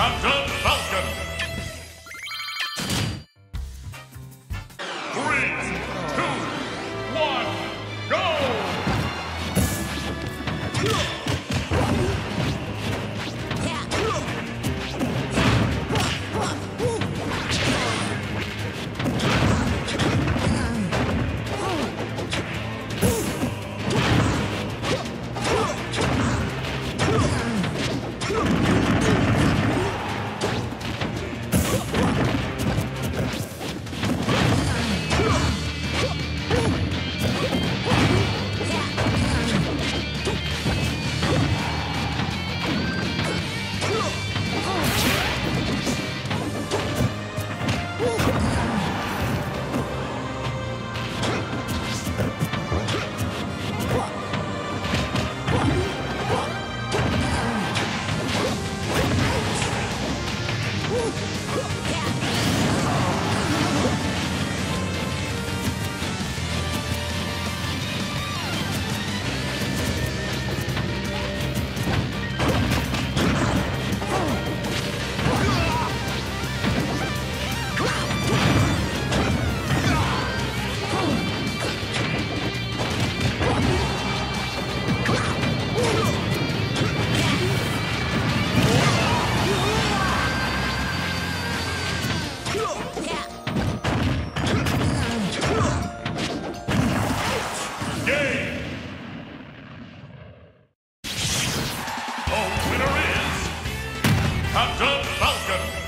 Captain Falcon. 3, 2, 1, go! The winner is Captain Falcon.